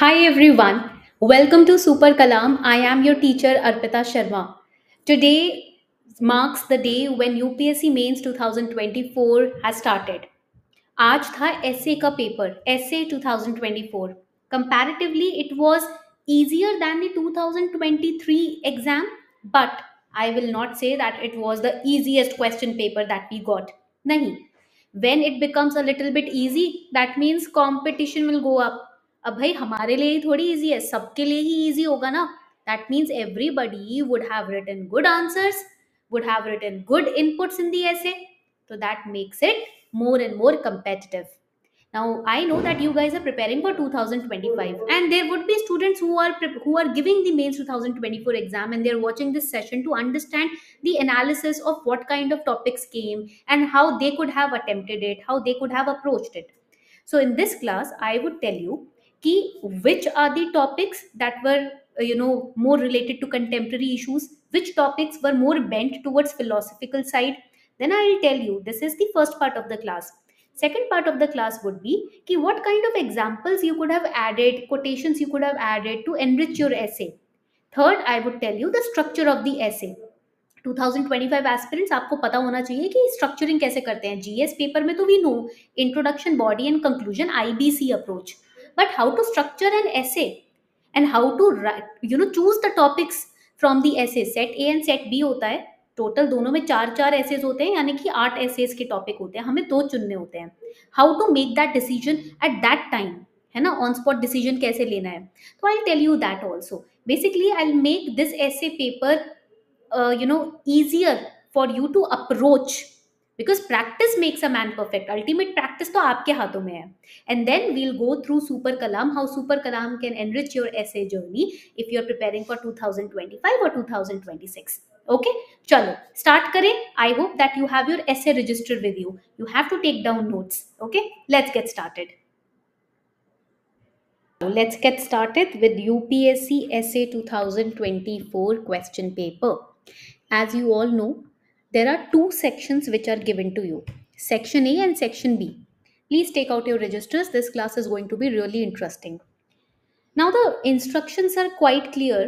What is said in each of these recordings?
Hi everyone, welcome to Super Kalam. I am your teacher Arpita Sharma. Today marks the day when UPSC Mains 2024 has started. आज था essay का paper, essay 2024. Comparatively, it was easier than the 2023 exam, but I will not say that it was the easiest question paper that we got. नहीं. When it becomes a little bit easy, that means competition will go up. अब भाई हमारे लिए ही थोड़ी easy है, सबके लिए ही easy होगा ना. That means everybody would have written good answers, would have written good inputs in the essay, तो that makes it more and more competitive. Now I know that you guys are preparing for 2025 and there would be students who are giving the mains 2024 exam and they are watching this session to understand the analysis of what kind of topics came and how they could have attempted it, how they could have approached it. So in this class I would tell you कि which are the topics that were more related to contemporary issues, which topics were more bent towards philosophical side. Then I will tell you, this is the first part of the class. Second part of the class would be कि what kind of examples you could have added, quotations you could have added to enrich your essay. Third, I would tell you the structure of the essay. 2025 aspirants आपको पता होना चाहिए कि structuring कैसे करते हैं. GS paper में तो we know introduction, body and conclusion, IBC approach. But how to structure an essay and how to write, choose the topics from the essay. Set A and set B होता है. Total दोनों में चार essays होते हैं, यानी कि 8 essays के topic होते हैं. हमें 2 चुनने होते हैं. How to make that decision at that time, है ना, on spot decision कैसे लेना है. तो I'll tell you that also. Basically, I'll make this essay paper, easier for you to approach. Because practice makes a man perfect. Ultimate practice तो आपके हाथों में है. And then we'll go through Super Kalam, how Super Kalam can enrich your essay journey if you're preparing for 2025 or 2026. Okay? चलो, start करें. I hope that you have your essay registered with you. You have to take down notes. Okay? Let's get started. Let's get started with UPSC Essay 2024 question paper. As you all know, there are two sections which are given to you, section A and section B. Please take out your registers. This class is going to be really interesting. Now the instructions are quite clear.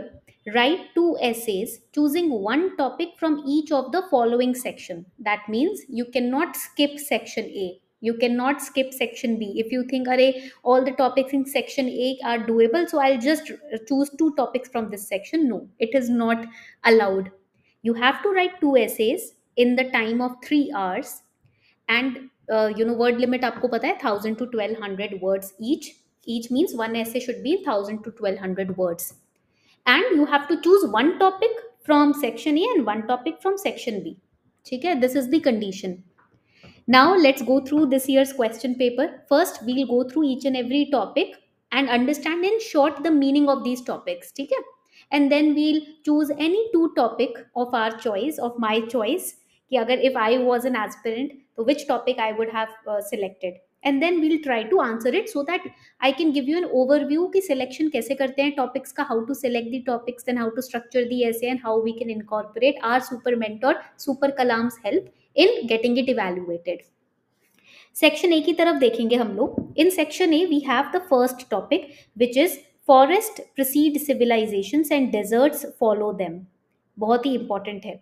Write 2 essays choosing 1 topic from each of the following section. That means you cannot skip section A. You cannot skip section B. If you think, "Arey, all the topics in section A are doable, so I'll just choose 2 topics from this section." No, it is not allowed. You have to write 2 essays in the time of 3 hours, and word limit आपको पता है 1000 to 1200 words each. Each means 1 essay should be 1000 to 1200 words, and you have to choose 1 topic from section A and 1 topic from section B. ठीक है, this is the condition. Now let's go through this year's question paper. First we'll go through each and every topic and understand in short the meaning of these topics. ठीक है, and then we'll choose any 2 topic of our choice, of my choice, कि अगर if I was an aspirant, तो which topic I would have selected, and then we'll try to answer it so that I can give you an overview कि selection कैसे करते हैं topics का, how to select the topics, then how to structure the essay, and how we can incorporate our super mentor Super Kalam's help in getting it evaluated. Section A की तरफ देखेंगे हम लोग. In section A we have the first topic which is forest precede civilisations and deserts follow them. बहुत ही important है.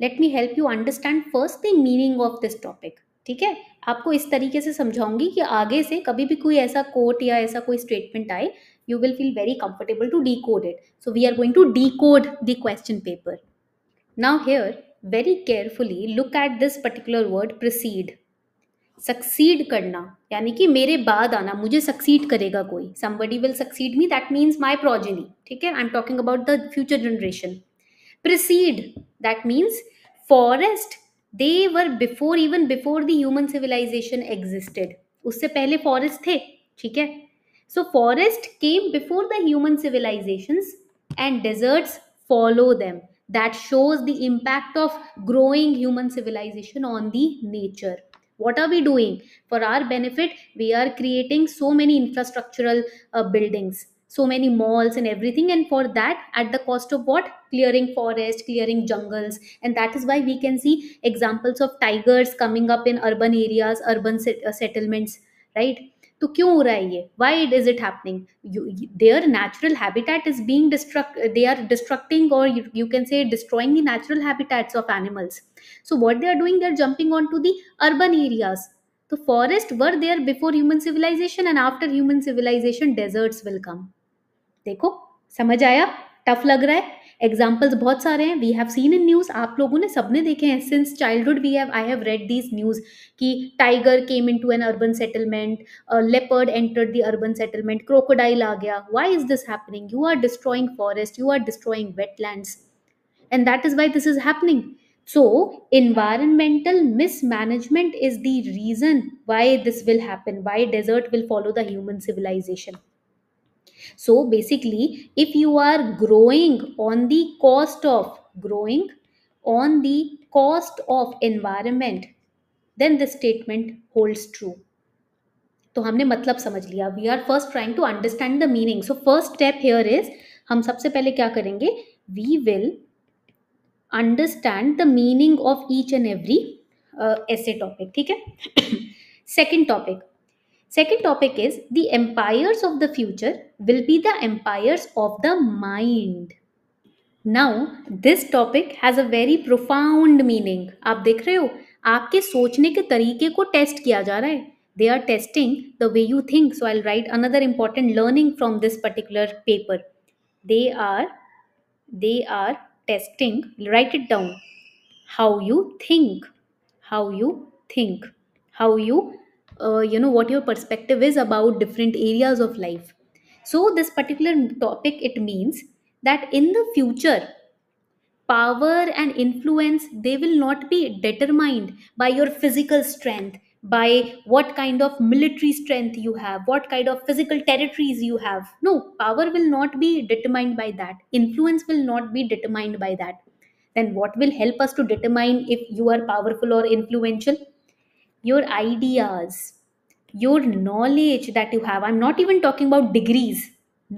Let me help you understand first the meaning of this topic. ठीक है, आपको इस तरीके से समझाऊंगी कि आगे से कभी भी कोई ऐसा कोट या ऐसा कोई स्टेटमेंट आए, you will feel very comfortable to decode it. So we are going to decode the question paper. Now here very carefully look at this particular word precede. Succeed करना, यानी कि मेरे बाद आना, मुझे succeed करेगा कोई. Somebody will succeed me, that means my progeny. ठीक है, I am talking about the future generation. Precede that means forest, they were before, even before the human civilisation existed. उससे पहले फॉरेस्ट थे. ठीक है, so forest came before the human civilisations and deserts follow them. That shows the impact of growing human civilisation on the nature. What are we doing for our benefit? We are creating so many infrastructural buildings, so many malls and everything, and for that at the cost of what? Clearing forest, clearing jungles. And that is why we can see examples of tigers coming up in urban areas, urban settlements, right? तो क्यों हो रहा है ये? Why is it happening? Their natural habitat is being destruct, they are destructing और you can say destroying the natural habitats of animals. So what they are doing, they are jumping on to the urban areas. The forests were there before human civilization, and after human civilization, deserts will come. देखो, समझ आया? Tough लग रहा है. Examples बहुत सारे हैं. We have seen in news. आप लोगों ने सबने देखे हैं. Since childhood, I have read these news कि tiger came into an urban settlement, leopard entered the urban settlement, crocodile आ गया. Why is this happening? You are destroying forest. You are destroying wetlands, and that is why this is happening. So environmental mismanagement is the reason why this will happen, why desert will follow the human civilization. So basically, if you are growing on the cost of environment, then this statement holds true. तो हमने मतलब समझ लिया. We are first trying to understand the meaning. So first step here is, हम सबसे पहले क्या करेंगे? We will understand the meaning of each and every essay topic. ठीक है. Second topic is the empires of the future will be the empires of the mind. Now this topic has a very profound meaning. आप देख रहे हो, आपके सोचने के तरीके को टेस्ट किया जा रहा है. They are testing the way you think. So I'll write another important learning from this particular paper. They are testing, write it down, how you think, how you what your perspective is about different areas of life. So this particular topic, it means that in the future, power and influence, they will not be determined by your physical strength, by what kind of military strength you have, what kind of physical territories you have. No, power will not be determined by that. Influence will not be determined by that. Then what will help us to determine if you are powerful or influential? Your ideas, your knowledge that you have. I'm not even talking about degrees.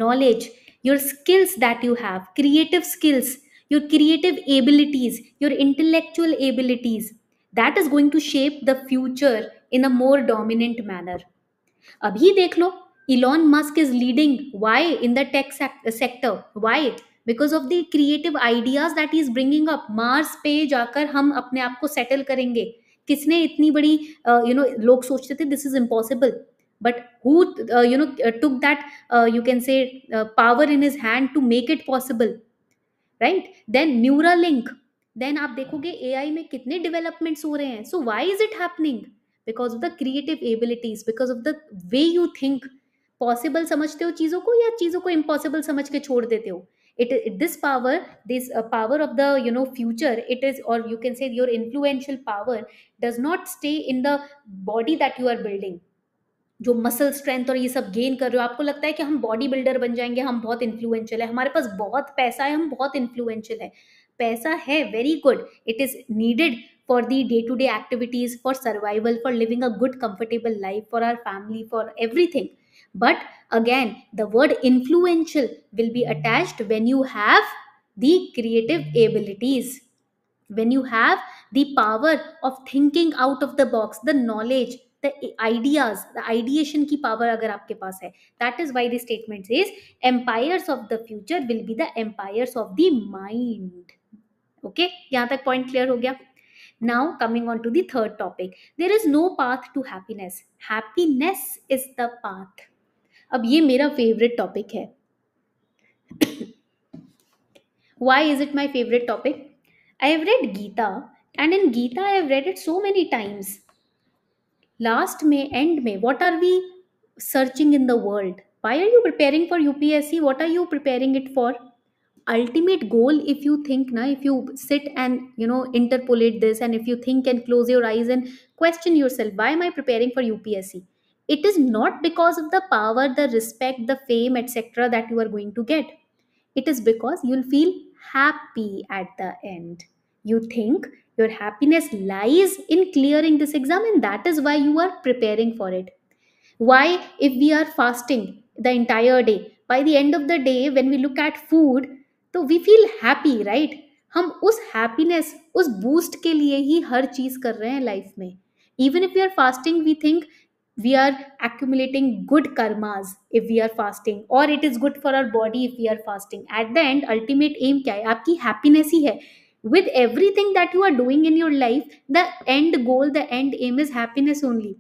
Knowledge, your skills that you have, creative skills, your creative abilities, your intellectual abilities. That is going to shape the future in a more dominant manner. Abhi dekh lo, Elon Musk is leading. Why? In the tech sector. Why? Because of the creative ideas that he is bringing up. Mars pe jaakar hum apne aap ko settle karenge. Kisne itni badi log sochte the this is impossible, but who took that power in his hand to make it possible, right? Then Neuralink. Then आप देखोगे AI में कितने developments हो रहे हैं. So why is it happening? Because of the creative abilities, because of the way you think. Possible समझते हो चीज़ों को, या चीज़ों को इम्पॉसिबल समझ के छोड़ देते हो. It this power of the future, it is, और you can say your influential power does not stay in the body that you are building. जो मसल स्ट्रेंथ और ये सब गेन कर रहे हो, आपको लगता है कि हम बॉडी बिल्डर बन जाएंगे, हम बहुत इन्फ्लुएंशियल है, हमारे पास बहुत पैसा है, हम बहुत इन्फ्लुएंशियल है. पैसा है, very good, it is needed for the day to day activities, for survival, for living a good comfortable life, for our family, for everything. But again the word influential will be attached when you have the creative abilities, when you have the power of thinking out of the box, the knowledge, the ideas, the ideation की power अगर आपके पास है. That is why the statement says empires of the future will be the empires of the mind. Okay, यहाँ तक point clear हो गया. Now coming on to the third topic, there is no path to happiness. Happiness is the path. अब ये मेरा favorite topic है. Why is it my favorite topic? I have read Gita, and in Gita I have read it so many times. Last में, end में, what are we searching in the world? Why are you preparing for UPSC? What are you preparing it for? Ultimate goal, if you think ना, if you sit and interpolate this, and if you think and close your eyes and question your self, why am I preparing for UPSC? It is not because of the power, the respect, the fame et cetera that you are going to get. It is because you will feel happy at the end. You think your happiness lies in clearing this exam, and that is why you are preparing for it. Why, if we are fasting the entire day, by the end of the day, when we look at food, तो we feel happy, right? हम उस happiness, उस boost के लिए ही हर चीज़ कर रहे हैं life में. Even if we are fasting, we think we are accumulating good karmas if we are fasting, or it is good for our body if we are fasting. At the end, ultimate aim क्या है? आपकी happiness ही है. With everything that you are doing in your life, the end goal, the end aim is happiness only.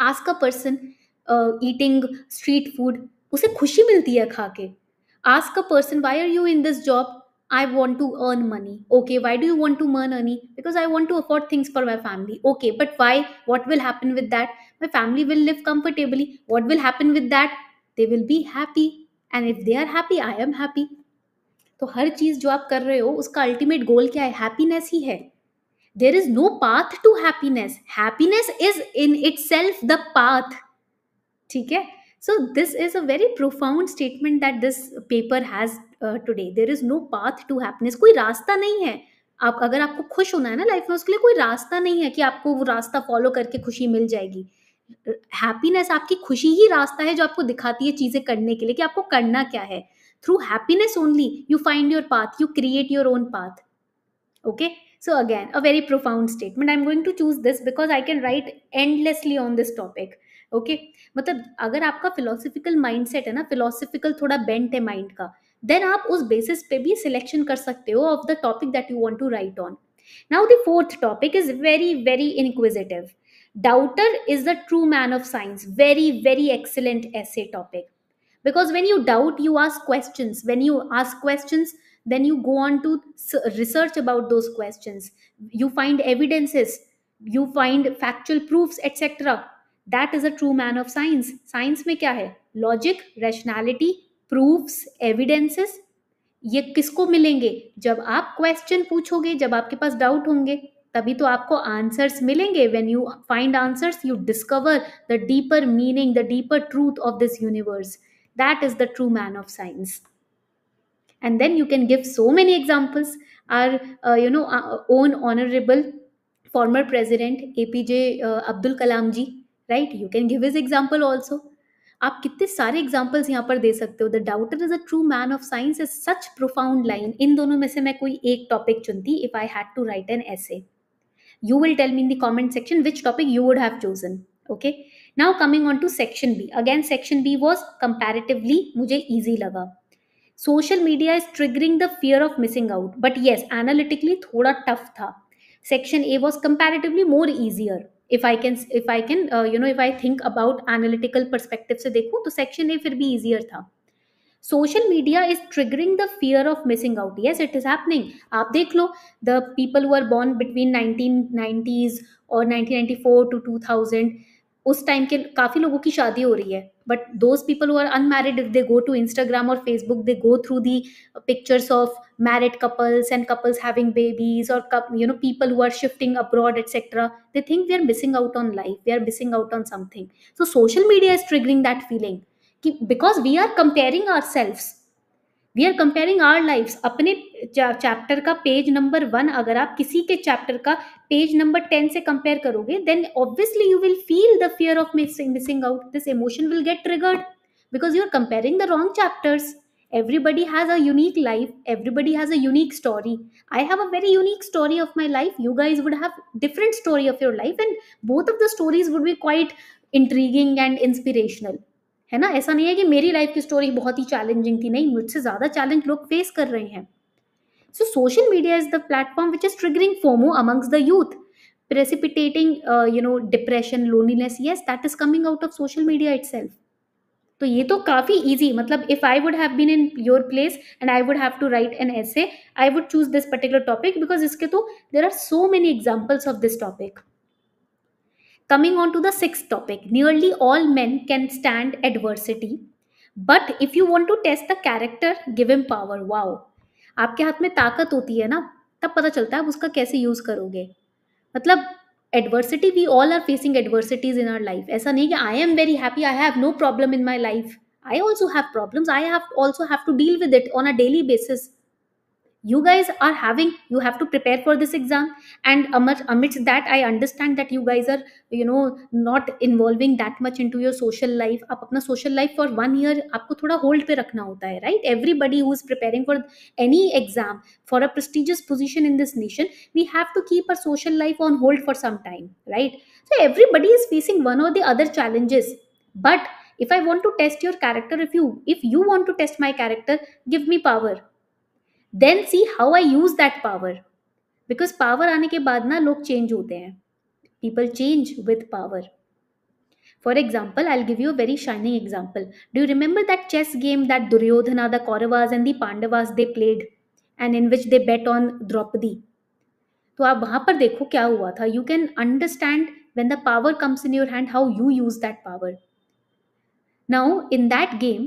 Ask a person eating street food, उसे खुशी मिलती है खा के. Ask a person, why are you in this job? I want to earn money. Okay, why do you want to earn money? Because I want to afford things for my family. Okay, but why? What will happen with that? My family will live comfortably. What will happen with that? They will be happy. And if they are happy, I am happy. तो हर चीज़ जो आप कर रहे हो उसका ultimate goal क्या है? Happiness ही है. There is no path to happiness. Happiness is in itself the path. ठीक है? So this is a very profound statement that this paper has today. There is no path to happiness. कोई रास्ता नहीं है. आप अगर आपको खुश होना है ना लाइफ में, उसके लिए कोई रास्ता नहीं है कि आपको वो रास्ता फॉलो करके खुशी मिल जाएगी. हैप्पीनेस आपकी खुशी ही रास्ता है जो आपको दिखाती है चीजें करने के लिए कि आपको करना क्या है. Through happiness only, you find your path, you create your own path. Okay? So again, a very profound statement. I'm going to choose this because I can write endlessly on this topic. Okay? मतलब अगर आपका philosophical mindset है ना, philosophical थोड़ा bent है mind का, then आप उस basis पे भी selection कर सकते हो of the topic that you want to write on. Now the fourth topic is very, very inquisitive. Doubter is the true man of science. Very, very excellent essay topic. Because when you doubt, you ask questions. When you ask questions, then you go on to research about those questions. You find evidences, you find factual proofs, etc. That is a true man of science. Science में क्या है? Logic, rationality, proofs, evidences. ये किसको मिलेंगे? जब आप question पूछोगे, जब आपके पास doubt होंगे, तभी तो आपको आंसर्स मिलेंगे. When you find answers, you discover the deeper meaning, the deeper truth of this universe. That is the true man of science. And then you can give so many examples. Our own honorable former president A P J Abdul Kalam ji, right? You can give his example also. आप कितने सारे examples यहाँ पर दे सकते हो. The doubter is a true man of science is such profound line. इन दोनों में से मैं कोई एक topic चुनती if I had to write an essay. You will tell me in the comment section which topic you would have chosen. Okay? Now coming on to section B. Again, section B was comparatively मुझे easy लगा. Social media is triggering the fear of missing out. But yes, analytically थोड़ा tough था. Section A was comparatively more easier. If I think about analytical perspective से देखूँ तो section A फिर भी easier था. Social media is triggering the fear of missing out. Yes, it is happening. आप देख लो, the people who are born between 1990s or 1994 to 2000. उस टाइम के काफ़ी लोगों की शादी हो रही है, but those people who are unmarried, if they go to Instagram और Facebook, they go through the pictures of married couples and couples having babies और people who are shifting abroad et cetera. They think we are missing out on life, we are missing out on something. So social media is triggering that feeling कि because we are comparing ourselves, we are comparing our life. अपने chapter का page number 1 अगर आप किसी के chapter का page number 10 से compare करोगे, then obviously you will feel the fear of missing out. This emotion will get triggered because you are comparing the wrong chapters. Everybody has a unique life, everybody has a unique story. I have a very unique story of my life. You guys would have different story of your life and both of the stories would be quite intriguing and inspirational. है ना, ऐसा नहीं है कि मेरी life की story बहुत ही challenging थी. नहीं, मुझसे ज़्यादा चैलेंज लोग फेस कर रहे हैं. So social media is the platform which is triggering FOMO amongst the youth, precipitating depression, loneliness. Yes, that is coming out of social media itself. तो ये तो काफ़ी ईजी, मतलब if I would have been in your place and I would have to write an essay, I would choose this particular topic because इसके तो there are so many examples of this topic. Coming on to the sixth topic, nearly all men can stand adversity, but if you want to test the character, give him power. Wow, आपके हाथ में ताकत होती है ना, तब पता चलता है आप उसका कैसे यूज़ करोगे. मतलब adversity, we all are facing adversities in our life. ऐसा नहीं कि I am very happy, I have no problem in my life. I also have problems, I have also have to deal with it on a daily basis. you guys are having, you have to prepare for this exam, and amidst that I understand that you guys are not involving that much into your social life. आप अपना social life for 1 year आपको थोड़ा hold पे रखना होता है, right? Everybody who is preparing for any exam for a prestigious position in this nation, we have to keep our social life on hold for some time, right? So everybody is facing one or the other challenges. But if I want to test your character, if you want to test my character, give me power. Then see how I use that power, because power आने के बाद ना लोग change होते हैं. People change with power. For example, I'll give you a very shining example. Do you remember that chess game that Duryodhana, the Kauravas and the Pandavas they played, and in which they bet on Draupadi? तो आप वहाँ पर देखो क्या हुआ था. You can understand when the power comes in your hand how you use that power. Now in that game,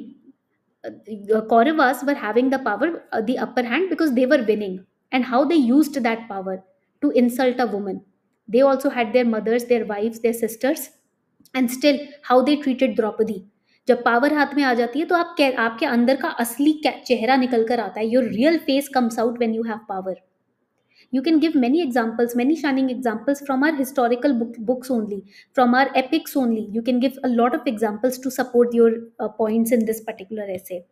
Kauravas were having the power, the upper hand, because they were winning, and how they used that power to insult a woman. They also had their mothers, their wives, their sisters, and still how they treated Draupadi. जब power हाथ में आ जाती है तो आपके अंदर का असली चेहरा निकल कर आता है. Your real face comes out when you have power. You can give many examples, many shining examples from our historical books only, from our epics only. You can give a lot of examples to support your points in this particular essay.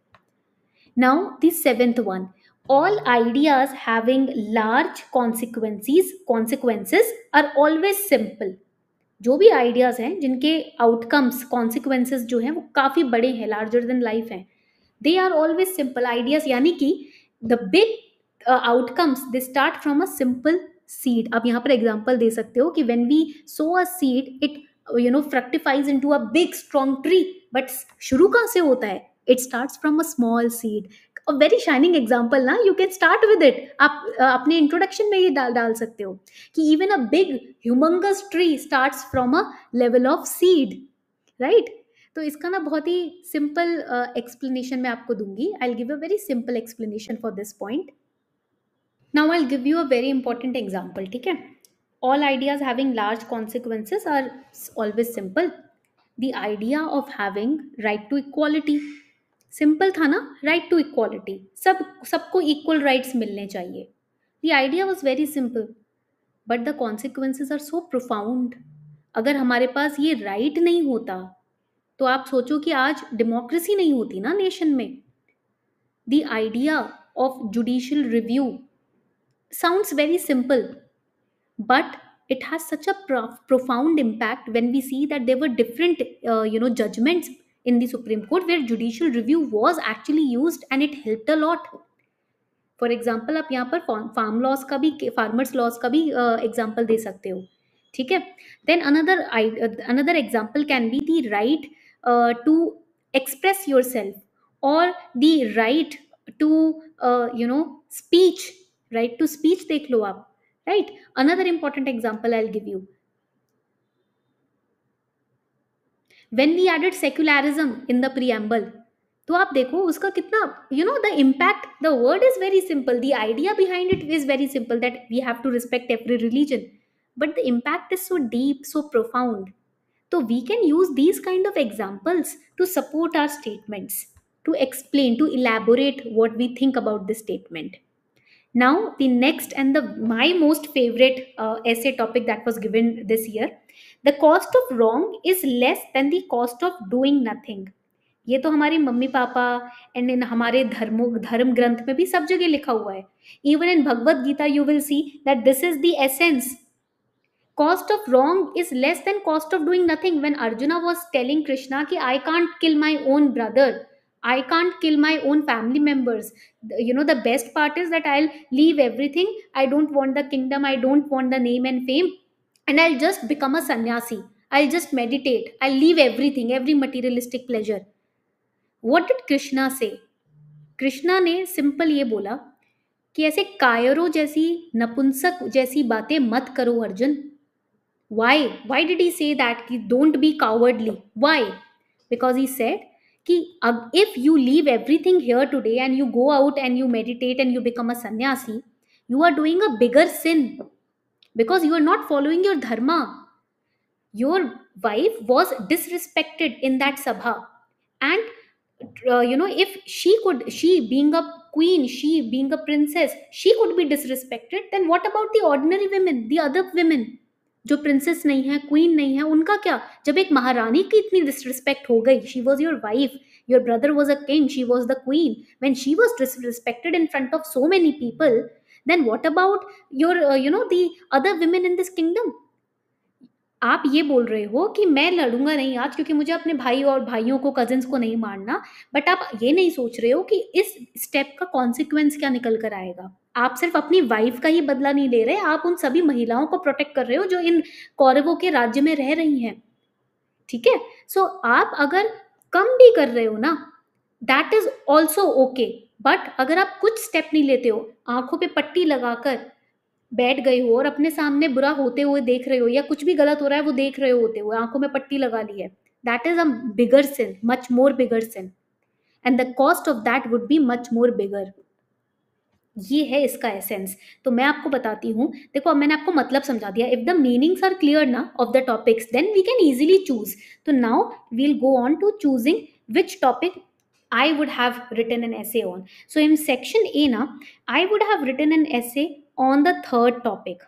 Now, the seventh one. All ideas having large consequences are always simple. जो भी ideas हैं जिनके outcomes, consequences जो हैं वो काफ़ी बड़े हैं, larger than life हैं. They are always simple ideas, यानी कि the big outcomes they start from a simple seed. आप यहाँ पर example दे सकते हो कि when we sow a seed, it fructifies into a big strong tree. But शुरू कहाँ से होता है? It starts from a small seed. A very shining example ना, you can start with it. आप अपने इंट्रोडक्शन में ये डाल सकते हो कि even a big humongous tree starts from a level of seed, right? तो इसका ना बहुत ही simple explanation मैं आपको दूंगी. I'll give a very simple explanation for this point. Now I'll give you a very important example, ठीक है? All ideas having large consequences are always simple. The idea of having right to equality, simple था ना, right to equality, सबको equal rights मिलने चाहिए. The idea was very simple, but the consequences are so profound. अगर हमारे पास ये right नहीं होता तो आप सोचो कि आज डेमोक्रेसी नहीं होती ना नेशन में. The idea of judicial review sounds very simple, but it has such a profound impact when we see that there were different judgments in the Supreme Court where judicial review was actually used and it helped a lot. For example, आप यहाँ पर farmers laws का भी example दे सकते हो, ठीक है? Then another example can be the right to express yourself, or the right to speech. Right to speech देख लो आप, right? Another important example I'll give you. When we added secularism in the preamble, तो आप देखो उसका कितना the impact. The word is very simple, the idea behind it is very simple, that we have to respect every religion, but the impact is so deep, so profound. So we can use these kind of examples to support our statements, to explain, to elaborate what we think about this statement. Now the next and my most favorite essay topic that was given this year, the cost of wrong is less than the cost of doing nothing. ये तो हमारे mummy papa and in हमारे धर्म ग्रंथ में भी सब जगह लिखा हुआ है. Even in Bhagavad Gita you will see that this is the essence. Cost of wrong is less than cost of doing nothing. When Arjuna was telling Krishna कि I can't kill my own brother, I can't kill my own family members. The best part is that I'll leave everything. I don't want the kingdom. I don't want the name and fame. And I'll just become a sannyasi. I'll just meditate. I'll leave everything, every materialistic pleasure. What did Krishna say? Krishna ने simple ये बोला कि ऐसे Cairo जैसी, नपुंसक जैसी बातें मत करो Arjun. Why did he say that? कि don't be cowardly. Why? Because he said कि if you leave everything here today and you go out and you meditate and you become a sannyasi, you are doing a bigger sin, because you are not following your dharma. Your wife was disrespected in that sabha, and if she being a queen, she being a princess, she could be disrespected, then what about the ordinary women, the other women? जो princess नहीं है, queen नहीं है, उनका क्या? जब एक महारानी की इतनी डिसरिस्पेक्ट हो गई, she was your wife, your brother was a king, she was the queen, when she was disrespected in front of so many people, then what about your the other women in this kingdom? आप ये बोल रहे हो कि मैं लड़ूंगा नहीं आज क्योंकि मुझे अपने भाई और भाइयों को, कजिन्स को नहीं मारना, बट आप ये नहीं सोच रहे हो कि इस स्टेप का कॉन्सिक्वेंस क्या निकल कर आएगा। आप सिर्फ अपनी वाइफ का ही बदला नहीं ले रहे, आप उन सभी महिलाओं को प्रोटेक्ट कर रहे हो जो इन कौरवों के राज्य में रह रही हैं। ठीक है, सो आप अगर कम भी कर रहे हो ना, that is also okay, but अगर आप कुछ स्टेप नहीं लेते हो, आंखों पे पट्टी लगाकर बैठ गए हो और अपने सामने बुरा होते हुए देख रहे हो या कुछ भी गलत हो रहा है वो देख रहे होते हुए, आंखों में पट्टी लगा ली है, that is a bigger sin, much more bigger sin, and the cost of that would be much more bigger. ये है इसका एसेंस। तो मैं आपको बताती हूँ, देखो अब मैंने आपको मतलब समझा दिया, if the meanings are clear ना of the topics, then we can easily choose. तो now we'll go on to choosing which topic I would have written an essay on. So in section A na, I would have written an essay on the third topic.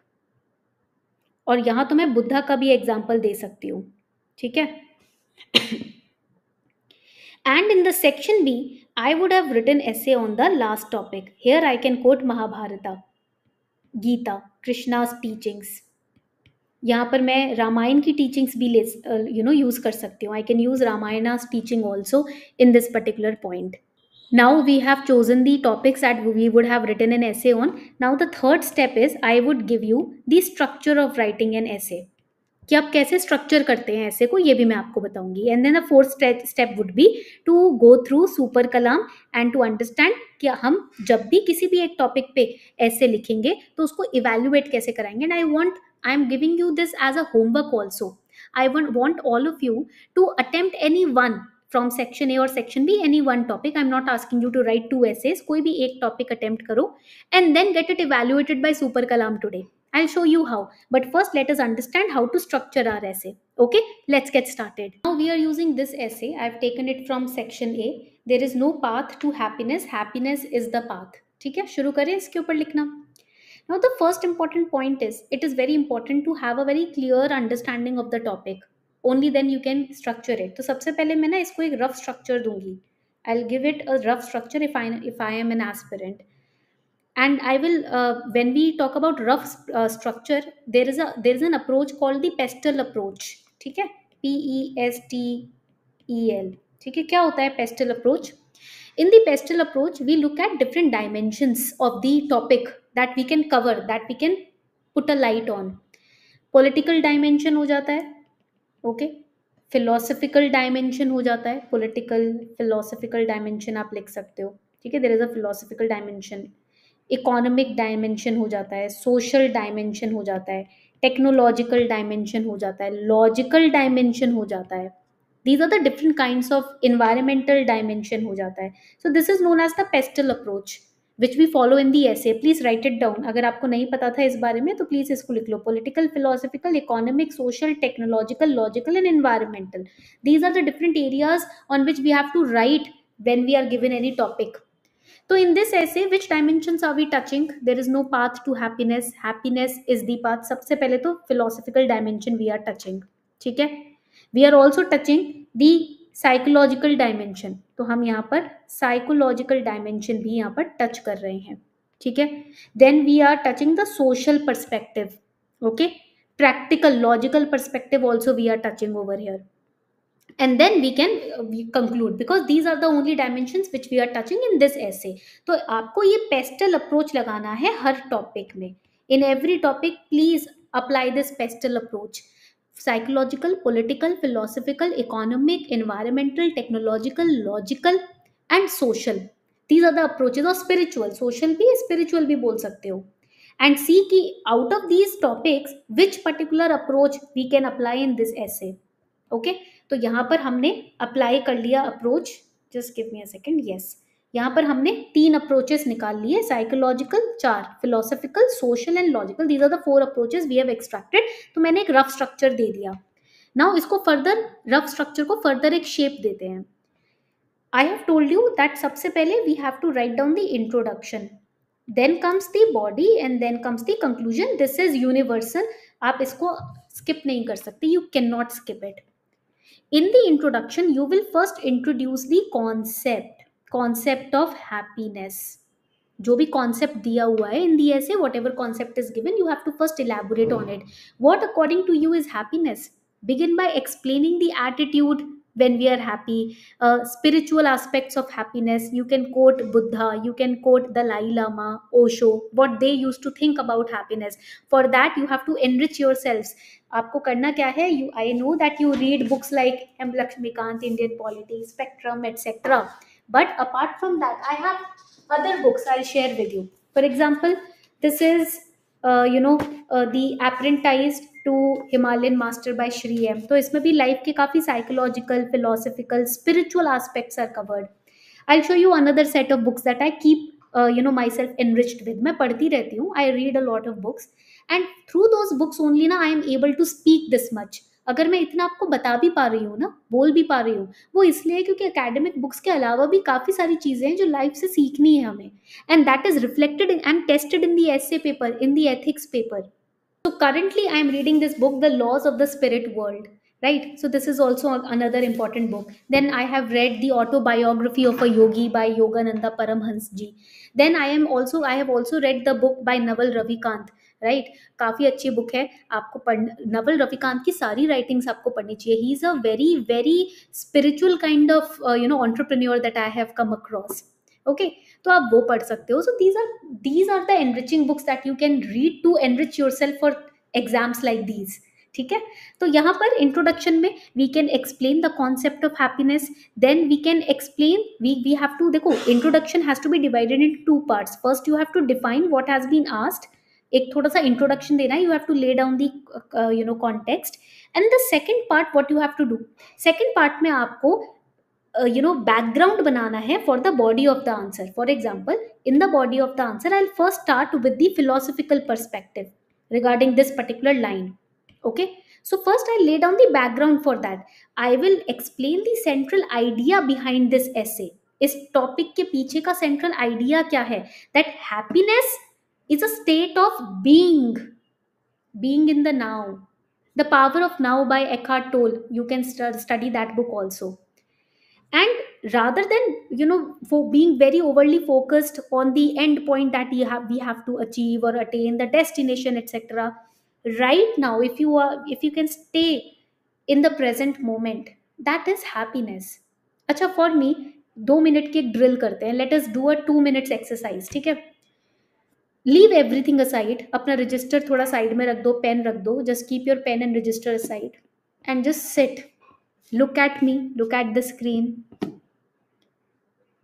और यहाँ तो मैं बुद्धा का भी example दे सकती हूँ, ठीक है। And in the section B, I would have written essay on the last topic. Here I can quote Mahabharata, Gita, Krishna's teachings. यहाँ पर मैं रामायण की टीचिंग्स भी यूज़ कर सकती हूँ। I can use Ramayana's teaching also in this particular point. Now we have chosen the topics that we would have written an essay on. Now the third step is I would give you the structure of writing an essay, कि आप कैसे structure करते हैं ऐसे को, ये भी मैं आपको बताऊंगी। And then the fourth step would be to go through super Kalam and to understand कि हम जब भी किसी भी एक टॉपिक पे ऐसे लिखेंगे तो उसको इवेल्युएट कैसे कराएंगे। And I am giving you this as a homework also. I want all of you to attempt any one from section A और section B, any one topic. I am not asking you to write two essays, कोई भी एक topic attempt करो and then get it evaluated by super Kalam today. I'll show you how, but first let us understand how to structure our essay. Okay, let's get started. Now we are using this essay. I've taken it from section A. There is no path to happiness. Happiness is the path. ठीक है, शुरू करें इसके ऊपर लिखना। Now the first important point is it is very important to have a very clear understanding of the topic. Only then you can structure it. तो सबसे पहले मैं ना इसको एक rough structure दूंगी. I'll give it a rough structure if I am an aspirant. And I will, when we talk about rough structure, there is an approach called the PESTEL approach. ठीक है, PESTEL. ठीक है, क्या होता है PESTEL approach? In the PESTEL approach, we look at different dimensions of the topic that we can cover, that we can put a light on. Political dimension हो जाता है, okay? Philosophical dimension हो जाता है, political philosophical dimension आप लिख सकते हो, ठीक है? There is a philosophical dimension. Economic dimension हो जाता है, सोशल डायमेंशन हो जाता है, टेक्नोलॉजिकल डायमेंशन हो जाता है, लॉजिकल डायमेंशन हो जाता है, these are the different kinds of environmental dimension हो जाता है। So this is known as the PESTLE approach which we follow in the essay. Please write it down, अगर आपको नहीं पता था इस बारे में तो प्लीज इसको लिख लो। Political, philosophical, economic, social, technological, logical and environmental, these are the different areas on which we have to write when we are given any topic. So in this essay, which dimensions are we touching? There is no path to happiness. Happiness is the path. सबसे पहले तो philosophical dimension we are touching. ठीक है? We are also touching the psychological dimension. तो हम यहाँ पर psychological dimension भी यहाँ पर touch कर रहे हैं. ठीक है? Then we are touching the social perspective. Okay? Practical, logical perspective also we are touching over here. And then we conclude because these are the only dimensions which we are touching in this essay. तो आपको ये pastel approach लगाना है हर topic में. In every topic, please apply this pestle approach. Psychological, political, philosophical, economic, environmental, technological, logical, and social. These are the approaches of spiritual. Social भी, spiritual भी बोल सकते हो. And see कि out of these topics, which particular approach we can apply in this essay. Okay? तो यहाँ पर हमने अप्लाई कर लिया approach, just give me a second, yes, यहाँ पर हमने तीन अप्रोचेस निकाल लिए, साइकोलॉजिकल चार, philosophical, social and logical, these are the four approaches we have extracted. तो मैंने एक रफ स्ट्रक्चर दे दिया। नाउ इसको फर्दर, रफ स्ट्रक्चर को फर्दर एक शेप देते हैं। I have told you that सबसे पहले we have to write down the introduction, then comes the body and then comes the conclusion. This is universal, आप इसको skip नहीं कर सकते, you cannot skip it. In the introduction you will first introduce the concept of happiness. जो भी concept दिया हुआ है in the essay whatever concept is given you have to first elaborate on it. What according to you is happiness? Begin by explaining the attitude when we are happy, spiritual aspects of happiness. You can quote Buddha, you can quote Dalai Lama, Osho, what they used to think about happiness. For that you have to enrich yourselves. Aapko karna kya hai? I know that you read books like M. Lakshmikant, Indian Politics, Spectrum, etc. But apart from that I have other books I'll share with you. For example, this is The Apprentice to Himalayan Master by Shri M. तो इसमें भी life के काफ़ी psychological, philosophical, spiritual aspects are covered. I show you another set of books that I keep myself enriched with. मैं पढ़ती रहती हूँ, I read a lot of books and through those books only ना I am able to speak this much. अगर मैं इतना आपको बता भी पा रही हूँ ना, बोल भी पा रही हूँ, वो इसलिए क्योंकि एकेडमिक बुक्स के अलावा भी काफ़ी सारी चीज़ें हैं जो लाइफ से सीखनी है हमें, and that is reflected and tested in the essay paper, in the ethics paper. So currently I am reading this book the laws of the spirit world, right? So this is also another important book. Then I have read the autobiography of a yogi by Yogananda Paramhansaji. Then I have also read the book by Naval Ravikant, right? काफ़ी अच्छी book है, आपको नवल रविकांत की सारी writings आपको पढ़नी चाहिए. He is a very very spiritual kind of entrepreneur that I have come across. Okay, तो आप वो पढ़ सकते हो. So these are the enriching books that you can read to enrich yourself for exams like these. ठीक है, तो यहाँ पर इंट्रोडक्शन में we can explain the concept of happiness, then we can explain we have to, देखो introduction has to be divided in two parts. First you have to define what has been asked, एक थोड़ा सा introduction देना है, you have to lay down the context, and the second part what you have to do. Second part में आपको background बनाना है for the body of the answer. For example, in the body of the answer I will first start with the philosophical perspective regarding this particular line. Okay, so first I lay down the background for that. I will explain the central idea behind this essay. इस topic के पीछे का central idea क्या है? That happiness is a state of being in the now. The Power of Now by Eckhart Tolle. You can study that book also. And rather than for being very overly focused on the end point that we have to achieve or attain the destination, etc. Right now, if you can stay in the present moment, that is happiness. अच्छा, for me 2 minute की drill करते हैं. Let us do a 2 minutes exercise. ठीक है, leave everything aside. अपना register थोड़ा side में रख दो, pen रख दो. Just keep your pen and register aside and just sit. Look at me. Look at the screen.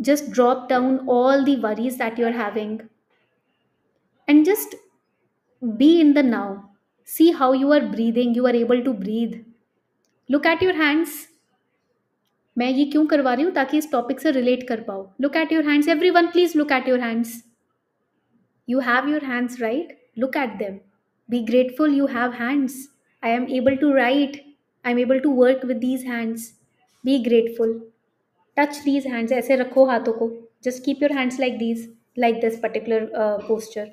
Just drop down all the worries that you are having and just be in the now. See how you are breathing, you are able to breathe. Look at your hands. मैं ये क्यों करवा रही हूँ? ताकि इस topic से relate कर पाओ. Look at your hands. Everyone please look at your hands. You have your hands, right? Look at them. Be grateful you have hands. I am able to write. I am able to work with these hands. Be grateful. Touch these hands. ऐसे रखो हाथों को. Just keep your hands like these, like this particular posture.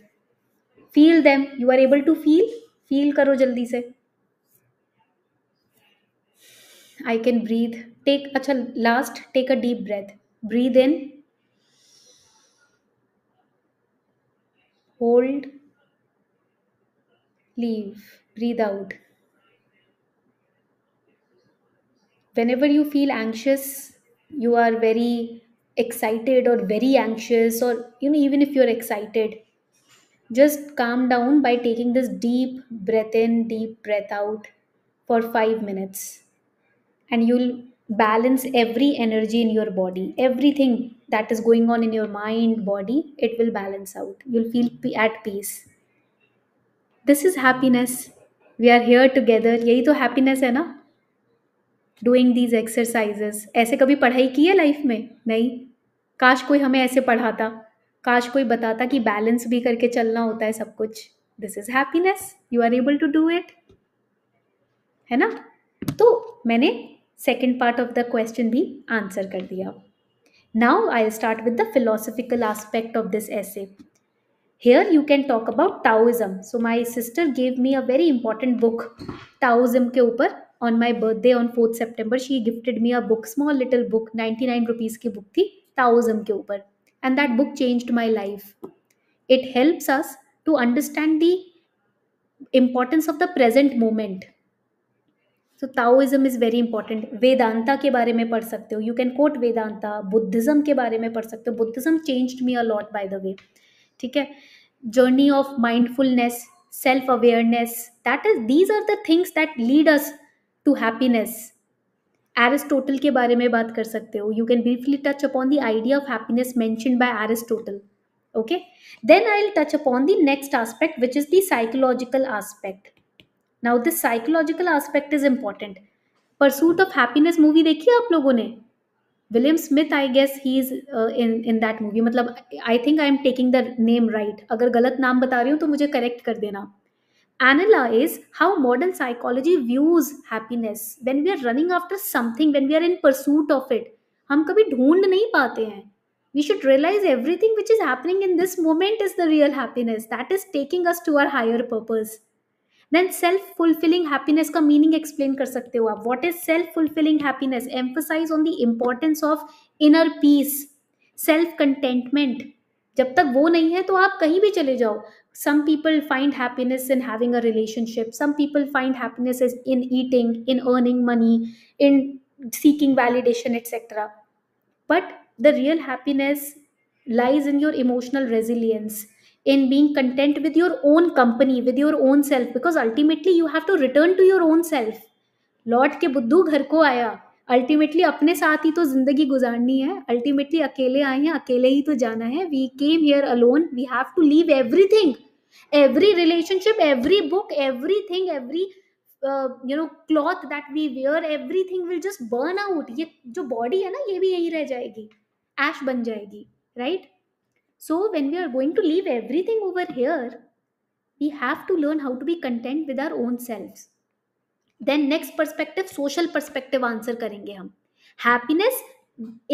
Feel them. You are able to feel. Feel करो जल्दी से. I can breathe. Take, अच्छा last, take a deep breath. Breathe in, hold, leave, breathe out. Whenever you feel anxious, you are very excited और very anxious, और even if you're excited, just calm down by taking this deep breath in, deep breath out for 5 minutes, and you'll balance every energy in your body. Everything that is going on in your mind, body, it will balance out. You'll feel at peace. This is happiness. We are here together. यही तो happiness है ना? Doing these exercises. ऐसे कभी पढ़ाई की है life में? नहीं. काश कोई हमें ऐसे पढ़ाता, काश कोई बताता कि बैलेंस भी करके चलना होता है सब कुछ. This is happiness, you are able to do it, है ना? तो मैंने second part of the question भी आंसर कर दिया. Now I'll start with the philosophical aspect of this essay. Here you can talk about Taoism. So my sister gave me a very important book Taoism ke upar on my birthday on 4th September. She gifted me a book, small little book, 99 rupees ki book thi Taoism ke upar, and that book changed my life. It helps us to understand the importance of the present moment. So Taoism is very important. Vedanta के बारे में पढ़ सकते हो. You can quote Vedanta. Buddhism के बारे में पढ़ सकते हो. Buddhism changed me a lot by the way. ठीक है. Journey of mindfulness, self-awareness. These are the things that lead us to happiness. Aristotle के बारे में बात कर सकते हो. You can briefly touch upon the idea of happiness mentioned by Aristotle. Okay. Then I'll touch upon the next aspect, which is the psychological aspect. Now this psychological aspect is important. Pursuit of Happiness movie देखी आप लोगों ने? William Smith, I guess he is in that movie. मतलब I think I am taking the name right. अगर गलत नाम बता रही हूँ तो मुझे correct कर देना. Analyze how modern psychology views happiness. When we are running after something, when we are in pursuit of it, हम कभी ढूंढ नहीं पाते हैं. We should realize everything which is happening in this moment is the real happiness. That is taking us to our higher purpose. Then self-fulfilling happiness का meaning explain कर सकते हो आप. What is self-fulfilling happiness? Emphasize on the importance of inner peace, self-contentment. जब तक वो नहीं है तो आप कहीं भी चले जाओ. Some people find happiness in having a relationship. Some people find happiness in eating, in earning money, in seeking validation, etc. But the real happiness lies in your emotional resilience, in being content with your own company, with your own self, because ultimately you have to return to your own self. लौट के बुद्धू घर को आया. Ultimately अपने साथ ही तो जिंदगी गुजारनी है. अल्टीमेटली अकेले आए हैं, अकेले ही तो जाना है. We came here alone. We have to leave everything, every relationship, every book, everything, every cloth that we wear, everything will just burn out. ये जो बॉडी है ना, ये भी यही रह जाएगी, ऐश बन जाएगी, right? So when we are going to leave everything over here, we have to learn how to be content with our own selves. Then next perspective, social perspective answer करेंगे हम. Happiness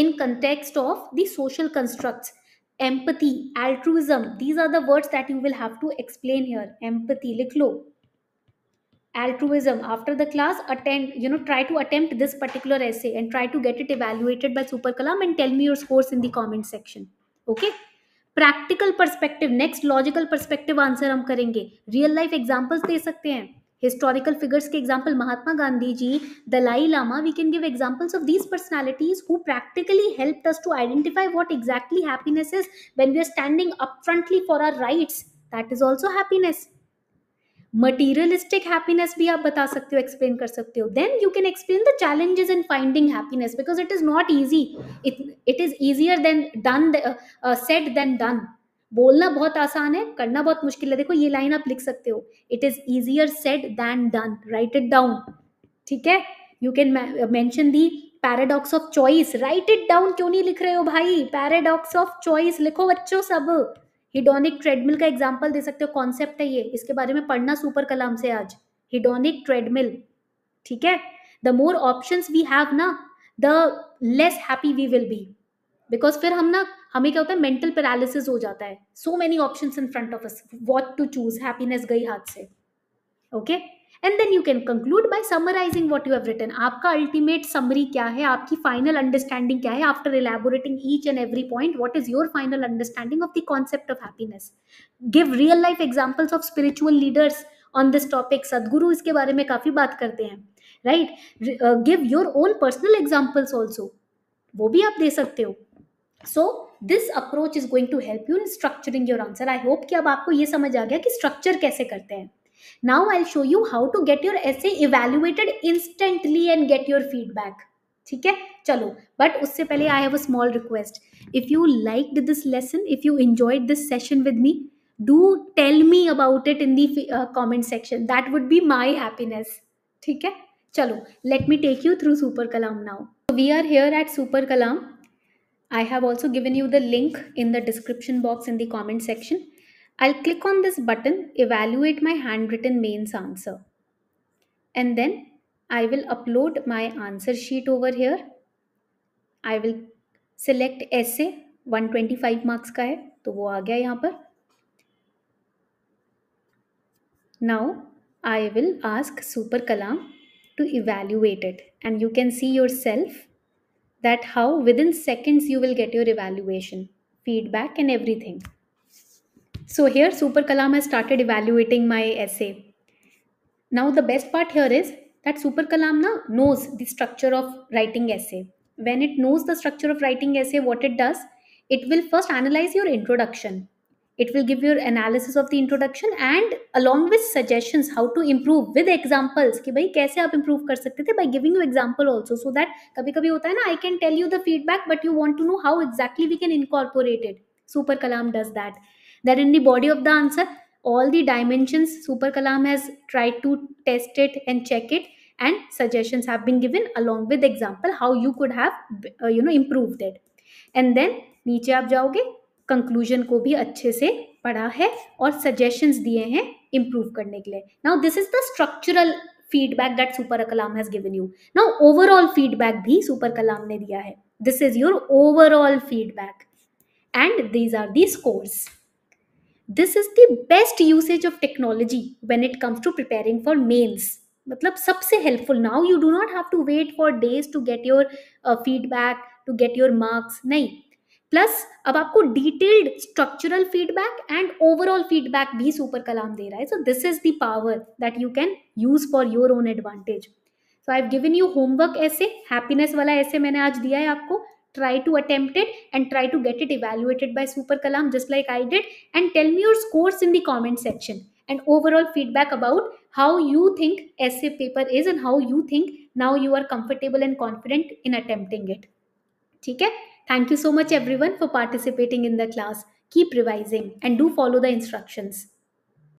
in context of the social constructs, empathy, altruism. These are the words that you will have to explain here. Empathy, लिख लो. Altruism. After the class, try to attempt this particular essay and try to get it evaluated by Super Kalam and tell me your scores in the comment section. Okay. Practical perspective, next logical perspective answer हम करेंगे. Real life examples दे सकते हैं, historical figures के example, Mahatma Gandhi ji, Dalai Lama. We can give examples of these personalities who practically helped us to identify what exactly happiness is when we are standing upfrontly for our rights. That is also happiness. Materialistic happiness भी आप बता सकते हो, explain कर सकते हो. Then you can explain the challenges in finding happiness because it is not easy. It is easier than done, said than done. बोलना बहुत आसान है, करना बहुत मुश्किल है. देखो ये लाइन आप लिख सकते हो, it is easier said than done. Write it down. ठीक है. You can mention the paradox of choice. Write it down. क्यों नहीं लिख रहे हो भाई? पैराडॉक्स ऑफ चॉइस लिखो बच्चों सब. हिडोनिक ट्रेडमिल का एग्जाम्पल दे सकते हो. कॉन्सेप्ट है ये, इसके बारे में पढ़ना सुपर कलाम से आज. Hedonic treadmill. ठीक है. The more options we have ना, the less happy we will be, because फिर हम ना, हमें क्या होता है, मेंटल पैरालिसिस हो जाता है. So many options in front of us, what to choose. Happiness गई हाथ से. Okay. And then you can conclude by summarising what you have written. आपका अल्टीमेट समरी क्या है, आपकी फाइनल अंडरस्टैंडिंग क्या है? After elaborating each and every point, what is your final understanding of the concept of happiness? Give real life examples of spiritual leaders on this topic. Sadhguru इसके बारे में काफी बात करते हैं, right? Give your own personal examples also, वो भी आप दे सकते हो. So this approach is going to help you in structuring your answer. I hope कि अब आपको ये समझ आ गया कि स्ट्रक्चर कैसे करते हैं. Now I'll show you how to get your essay evaluated instantly and get your feedback. ठीक है, चलो. But उससे पहले I have a small request. If you liked this lesson, if you enjoyed this session with me, do tell me about it in the comment section. That would be my happiness. ठीक है, चलो. Let me take you through Super Kalam now. So we are here at Super Kalam. I have also given you the link in the description box in the comment section. I'll click on this button, evaluate my handwritten mains answer, and then I will upload my answer sheet over here. I will select essay 125 marks का है, तो वो आ गया यहाँ पर. Now I will ask super Kalam to evaluate it, and you can see yourself that how within seconds you will get your evaluation, feedback and everything. So here Super Kalam has started evaluating my essay. Now the best part here is that Super Kalam now knows the structure of writing essay. When it knows the structure of writing essay, what it does, it will first analyze your introduction. It will give your analysis of the introduction and along with suggestions how to improve with examples कि भाई कैसे आप improve कर सकते थे by giving you example also, so that कभी कभी होता है ना I can tell you the feedback but you want to know how exactly we can incorporate it. Super Kalam does that. Then in the body of the answer all the dimensions Super Kalam has tried to test it and check it, and suggestions have been given along with example how you could have improved it. And then नीचे आप जाओगे, conclusion को भी अच्छे से पढ़ा है और सजेशंस दिए हैं इम्प्रूव करने के लिए. Now this is the structural feedback that super Kalam has given you. Now overall feedback भी सुपर कलाम ने दिया है. This is your overall feedback and these are the scores. This is the best usage of technology when it comes to preparing for mains. मतलब सबसे helpful. Now you do not have to wait for days to get your feedback, to get your marks. नहीं, plus अब आपको detailed structural feedback and overall feedback भी super Kalam दे रहा है. So this is the power that you can use for your own advantage. So I have given you homework ऐसे, happiness वाला ऐसे मैंने आज दिया है आपको. Try to attempt it and try to get it evaluated by super Kalam just like I did, and tell me your scores in the comment section and overall feedback about how you think essay paper is and how you think now you are comfortable and confident in attempting it. ठीक है. Thank you so much everyone for participating in the class. Keep revising and do follow the instructions.